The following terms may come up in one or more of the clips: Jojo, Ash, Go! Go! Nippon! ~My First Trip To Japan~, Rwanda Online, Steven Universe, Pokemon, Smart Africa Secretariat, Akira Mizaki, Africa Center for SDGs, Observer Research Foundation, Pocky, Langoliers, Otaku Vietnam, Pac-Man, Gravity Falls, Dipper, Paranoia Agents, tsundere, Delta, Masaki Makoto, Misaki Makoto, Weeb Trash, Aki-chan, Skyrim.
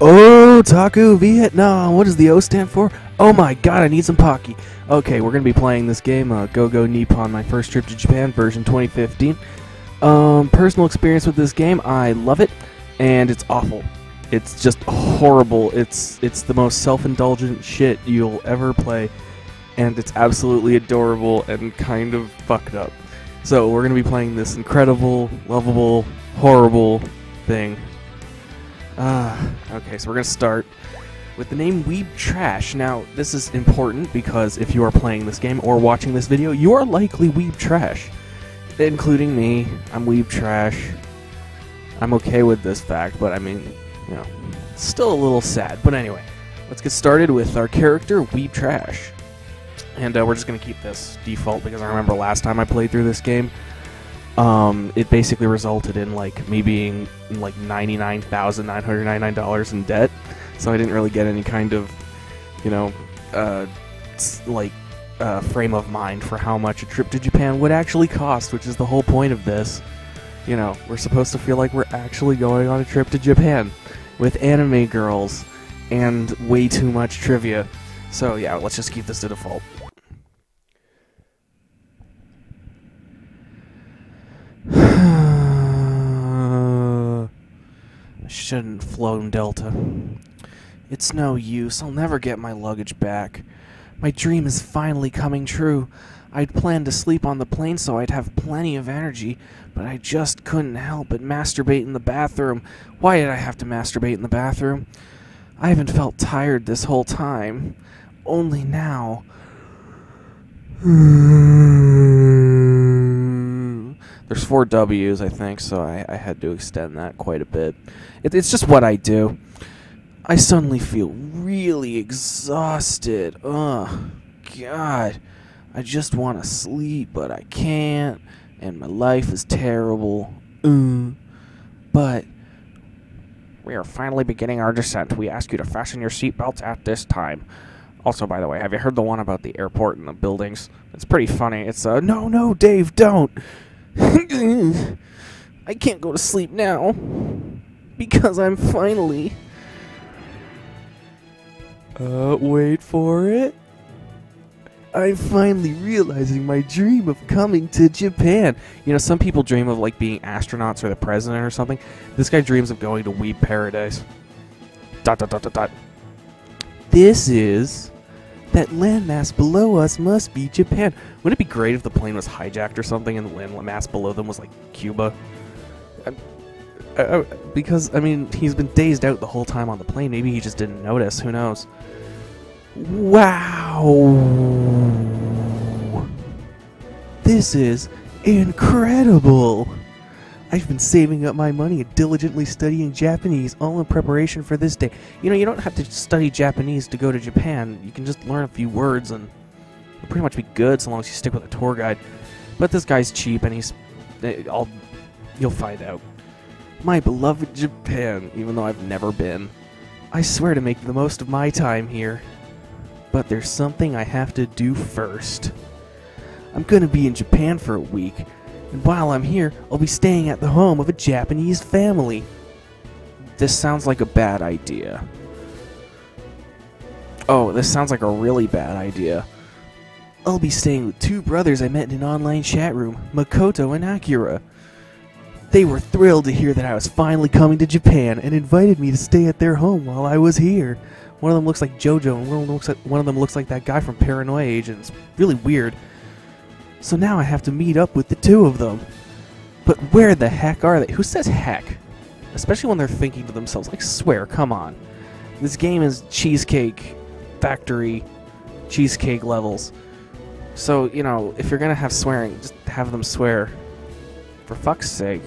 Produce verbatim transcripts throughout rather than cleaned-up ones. Otaku Vietnam. What does the O stand for? Oh my god, I need some Pocky. Okay, we're going to be playing this game, uh, Go! Go! Nippon! My First Trip to Japan, version twenty fifteen. Um, personal experience with this game, I love it, and it's awful. It's just horrible. It's, it's the most self-indulgent shit you'll ever play, and it's absolutely adorable and kind of fucked up. So we're going to be playing this incredible, lovable, horrible thing. Uh, okay, so we're going to start with the name Weeb Trash. Now, this is important because if you are playing this game or watching this video, you are likely Weeb Trash. Including me, I'm Weeb Trash. I'm okay with this fact, but I mean, you know, it's still a little sad. But anyway, let's get started with our character, Weeb Trash. And uh, we're just going to keep this default because I remember last time I played through this game, um, it basically resulted in like me being like ninety-nine thousand nine hundred ninety-nine dollars in debt. So I didn't really get any kind of, you know, uh, like uh, frame of mind for how much a trip to Japan would actually cost, which is the whole point of this. You know, we're supposed to feel like we're actually going on a trip to Japan with anime girls and way too much trivia. So yeah, let's just keep this to default. I shouldn't have flown Delta. It's no use. I'll never get my luggage back. My dream is finally coming true. I'd planned to sleep on the plane so I'd have plenty of energy, but I just couldn't help but masturbate in the bathroom. Why did I have to masturbate in the bathroom? I haven't felt tired this whole time. Only now. There's four W's, I think, so I, I had to extend that quite a bit. It, it's just what I do. I suddenly feel really exhausted. Ugh, God. I just want to sleep, but I can't, and my life is terrible. Mm. But we are finally beginning our descent. We ask you to fasten your seatbelts at this time. Also, by the way, have you heard the one about the airport and the buildings? It's pretty funny. It's uh, no, no, Dave, don't. I can't go to sleep now because I'm finally... Uh, wait for it. I'm finally realizing my dream of coming to Japan. You know, some people dream of, like, being astronauts or the president or something. This guy dreams of going to Weeb Paradise. Dot, dot, dot, dot, dot. This is... That landmass below us must be Japan. Wouldn't it be great if the plane was hijacked or something and the landmass below them was, like, Cuba? I'm, I, I, because, I mean, he's been dazed out the whole time on the plane. Maybe he just didn't notice. Who knows? Wow! This is incredible! I've been saving up my money and diligently studying Japanese, all in preparation for this day. You know, you don't have to study Japanese to go to Japan. You can just learn a few words and it'll pretty much be good so long as you stick with a tour guide. But this guy's cheap and he's... I'll, you'll find out. My beloved Japan, even though I've never been. I swear to make the most of my time here. But there's something I have to do first. I'm gonna be in Japan for a week, and while I'm here, I'll be staying at the home of a Japanese family. This sounds like a bad idea. Oh, this sounds like a really bad idea. I'll be staying with two brothers I met in an online chat room, Makoto and Akira. They were thrilled to hear that I was finally coming to Japan and invited me to stay at their home while I was here. One of them looks like Jojo and one of them looks like, one of them looks like that guy from Paranoia Agents. Really weird. So now I have to meet up with the two of them. But where the heck are they? Who says heck? Especially when they're thinking to themselves, like, swear, come on. This game is cheesecake factory, cheesecake levels. So, you know, if you're going to have swearing, just have them swear. For fuck's sake.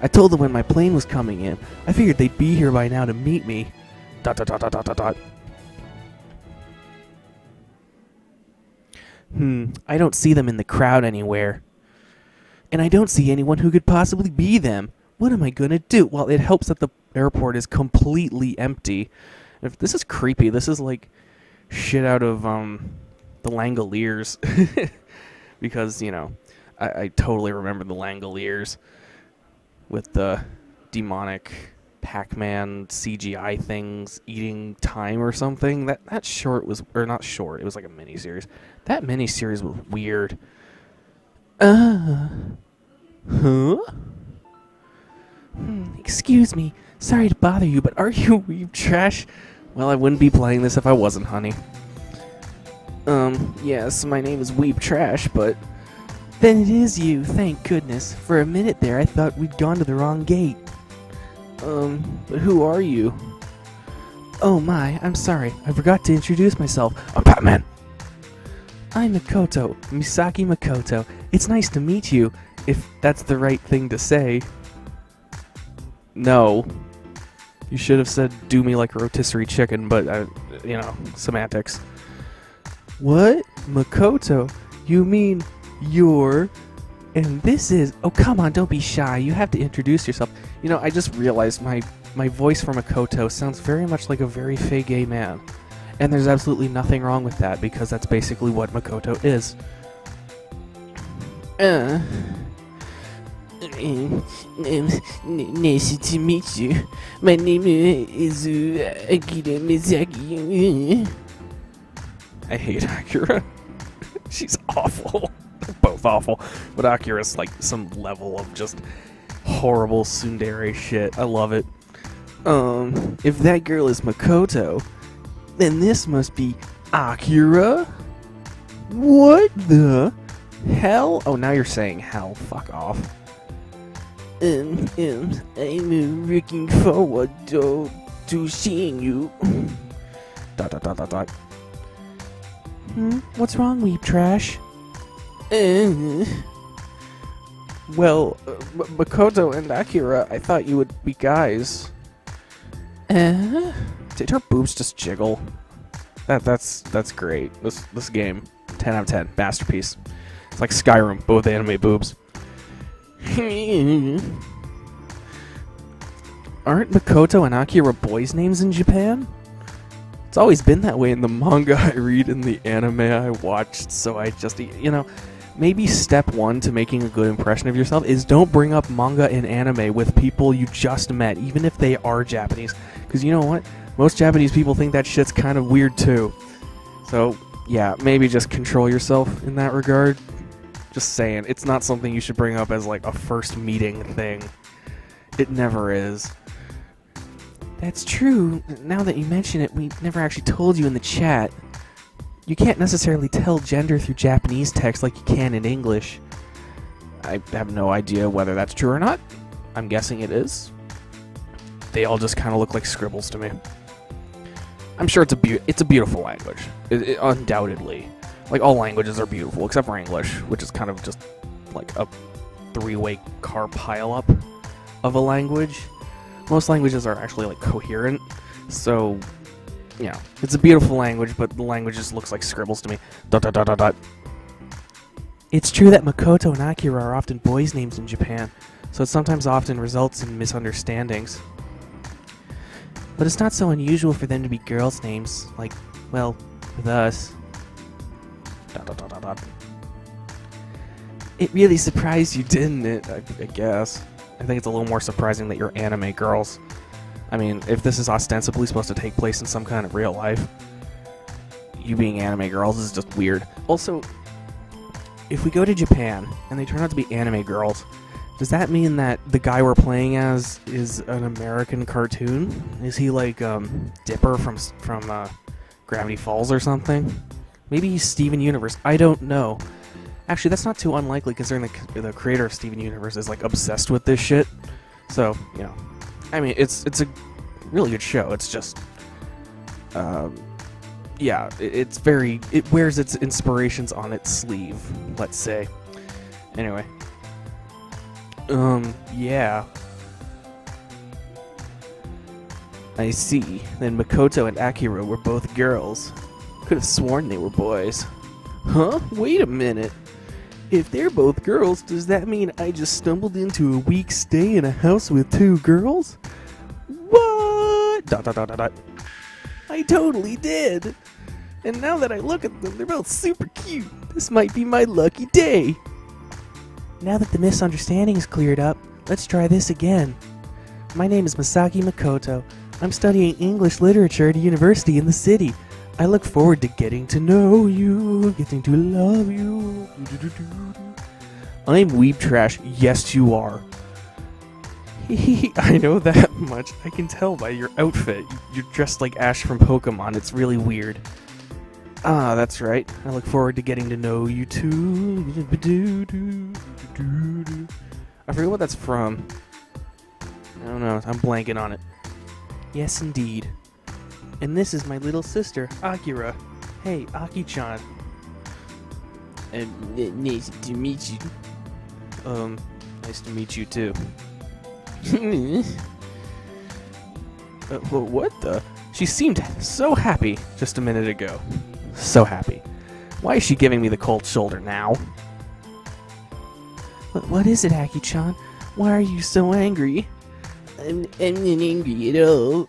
I told them when my plane was coming in. I figured they'd be here by now to meet me. Dot dot dot dot dot dot dot. Hmm, I don't see them in the crowd anywhere. And I don't see anyone who could possibly be them. What am I gonna do? Well, it helps that the airport is completely empty. If this is creepy. This is like shit out of um the Langoliers. Because, you know, I, I totally remember the Langoliers with the demonic Pac-Man C G I things eating time or something. That that short was, or not short, it was like a miniseries. That miniseries was weird. Uh, huh? Hmm, excuse me, sorry to bother you, but are you Weeb Trash? Well, I wouldn't be playing this if I wasn't, honey. Um, yes, my name is Weeb Trash, but... Then it is you, thank goodness. For a minute there, I thought we'd gone to the wrong gate. Um, but who are you? Oh my, I'm sorry, I forgot to introduce myself. I'm Batman! I'm Makoto, Misaki Makoto. It's nice to meet you, if that's the right thing to say. No. You should have said, do me like a rotisserie chicken, but, I, you know, semantics. What? Makoto? You mean, you're... And this is... Oh, come on, don't be shy. You have to introduce yourself. You know, I just realized my, my voice for Makoto sounds very much like a very fake gay man. And there's absolutely nothing wrong with that, because that's basically what Makoto is. Uh... Um, um, nice to meet you. My name is uh, Akira Mizaki. I hate Akira. She's awful. They're both awful. But Akira's like some level of just horrible tsundere shit. I love it. Um, if that girl is Makoto, then this must be Akira? What the hell? Oh, now you're saying hell. Fuck off. Um, um, I'm looking forward to, to seeing you. Dot, dot, dot, dot, dot. Hmm? What's wrong, Weeb Trash? Uh, well, uh, Makoto and Akira, I thought you would be guys. Uh? Did her boobs just jiggle? That, that's, that's great. This, this game, ten out of ten, masterpiece. It's like Skyrim, but with anime boobs. Aren't Makoto and Akira boys' names in Japan? It's always been that way in the manga I read and the anime I watched, so I just, you know, maybe step one to making a good impression of yourself is don't bring up manga and anime with people you just met, even if they are Japanese. Because you know what? Most Japanese people think that shit's kind of weird too. So, yeah, maybe just control yourself in that regard. Just saying, it's not something you should bring up as, like, a first meeting thing. It never is. That's true. Now that you mention it, we never actually told you in the chat. You can't necessarily tell gender through Japanese text like you can in English. I have no idea whether that's true or not. I'm guessing it is. They all just kind of look like scribbles to me. I'm sure it's a, be it's a beautiful language. It, it, undoubtedly. Like, all languages are beautiful, except for English, which is kind of just, like, a three-way car pile-up of a language. Most languages are actually, like, coherent, so, you know, it's a beautiful language, but the language just looks like scribbles to me. Dot, dot, dot, dot, dot. It's true that Makoto and Akira are often boys' names in Japan, so it sometimes often results in misunderstandings. But it's not so unusual for them to be girls' names, like, well, with us. Dot, dot, dot, dot, dot. It really surprised you, didn't it? I, I guess. I think it's a little more surprising that you're anime girls. I mean, if this is ostensibly supposed to take place in some kind of real life, you being anime girls is just weird. Also, if we go to Japan and they turn out to be anime girls, does that mean that the guy we're playing as is an American cartoon? Is he like um, Dipper from from uh, Gravity Falls or something? Maybe he's Steven Universe. I don't know. Actually, that's not too unlikely considering the, the creator of Steven Universe is, like, obsessed with this shit. So, you know. I mean, it's it's a really good show. It's just... Um, yeah, it, it's very... It wears its inspirations on its sleeve, let's say. Anyway. Um, yeah. I see. Then Makoto and Akira were both girls. Could have sworn they were boys. Huh? Wait a minute. If they're both girls, does that mean I just stumbled into a week's stay in a house with two girls? What? Dot, dot, dot, dot, dot. I totally did. And now that I look at them, they're both super cute. This might be my lucky day. Now that the misunderstanding's cleared up, let's try this again. My name is Masaki Makoto. I'm studying English literature at a university in the city. I look forward to getting to know you, getting to love you. I'm Weeb Trash. Yes, you are. I know that much. I can tell by your outfit. You're dressed like Ash from Pokemon. It's really weird. Ah, that's right. I look forward to getting to know you too. I forget what that's from. I don't know. I'm blanking on it. Yes, indeed. And this is my little sister, Akira. Hey, Aki-chan. Um, nice to meet you. Um, nice to meet you too. uh, what the? She seemed so happy just a minute ago. So happy. Why is she giving me the cold shoulder now? But what is it, Aki-chan? Why are you so angry? I'm, I'm not angry at all.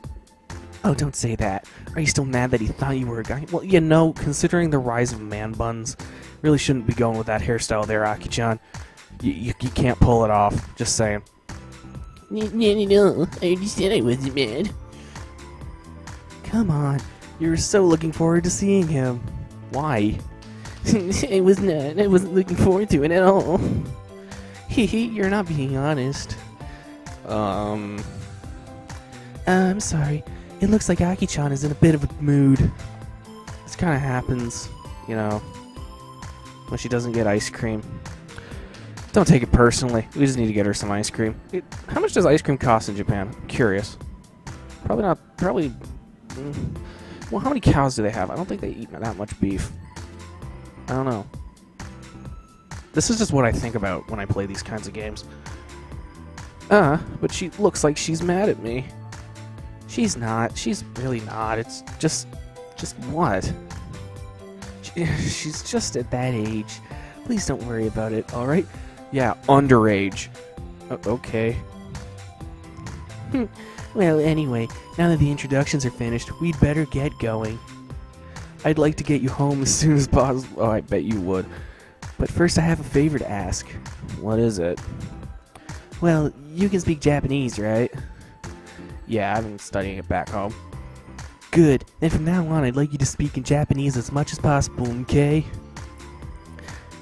Oh, don't say that. Are you still mad that he thought you were a guy? Well, you know, considering the rise of man buns, really shouldn't be going with that hairstyle there, Aki-chan. You, you, you can't pull it off. Just saying. No, no, no. I already said I wasn't mad. Come on. You were so looking forward to seeing him. Why? I was not. I wasn't looking forward to it at all. Hee hee, you're not being honest. Um... I'm sorry. It looks like Aki-chan is in a bit of a mood. This kind of happens, you know, when she doesn't get ice cream. Don't take it personally. We just need to get her some ice cream. It, how much does ice cream cost in Japan? I'm curious. Probably not... Probably... Well, how many cows do they have? I don't think they eat that much beef. I don't know. This is just what I think about when I play these kinds of games. Uh, but she looks like she's mad at me. She's not. She's really not. It's just... Just what? She, she's just at that age. Please don't worry about it, alright? Yeah, underage. Uh, okay. Hmm. Well, anyway, now that the introductions are finished, we'd better get going. I'd like to get you home as soon as possible. Oh, I bet you would. But first I have a favor to ask. What is it? Well, you can speak Japanese, right? Yeah, I've been studying it back home. Good. Then from now on, I'd like you to speak in Japanese as much as possible, okay?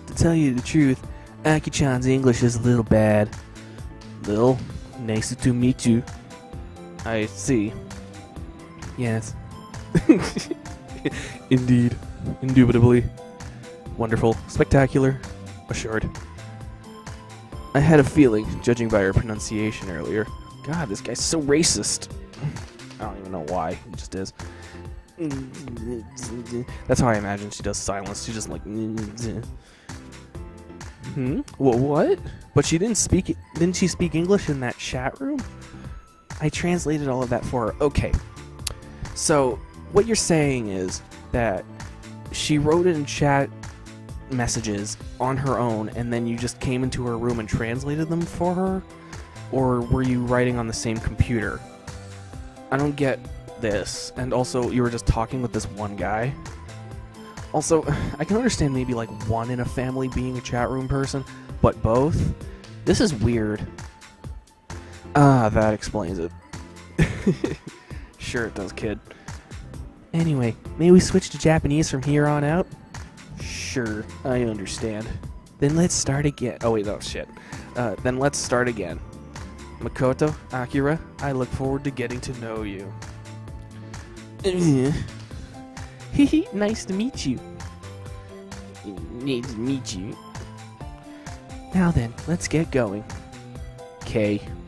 To tell you the truth, Aki-chan's English is a little bad. Lil, nice to meet you. I see. Yes. Indeed. Indubitably. Wonderful. Spectacular. Assured. I had a feeling, judging by her pronunciation earlier. God, this guy's so racist. I don't even know why. He just is. That's how I imagine she does silence. She's just like... Hmm? What, what? But she didn't speak... Didn't she speak English in that chat room? I translated all of that for her. Okay. So, what you're saying is that she wrote it in chat messages on her own, and then you just came into her room and translated them for her? Or were you writing on the same computer? I don't get this. And also, you were just talking with this one guy. Also, I can understand maybe like one in a family being a chat room person, but both? This is weird. Ah, that explains it. Sure it does, kid. Anyway, may we switch to Japanese from here on out? Sure, I understand. Then let's start again. Oh wait, no, shit. Uh, then let's start again. Makoto, Akira, I look forward to getting to know you. Hehe, nice to meet you. Nice to meet you. Now then, let's get going. Okay.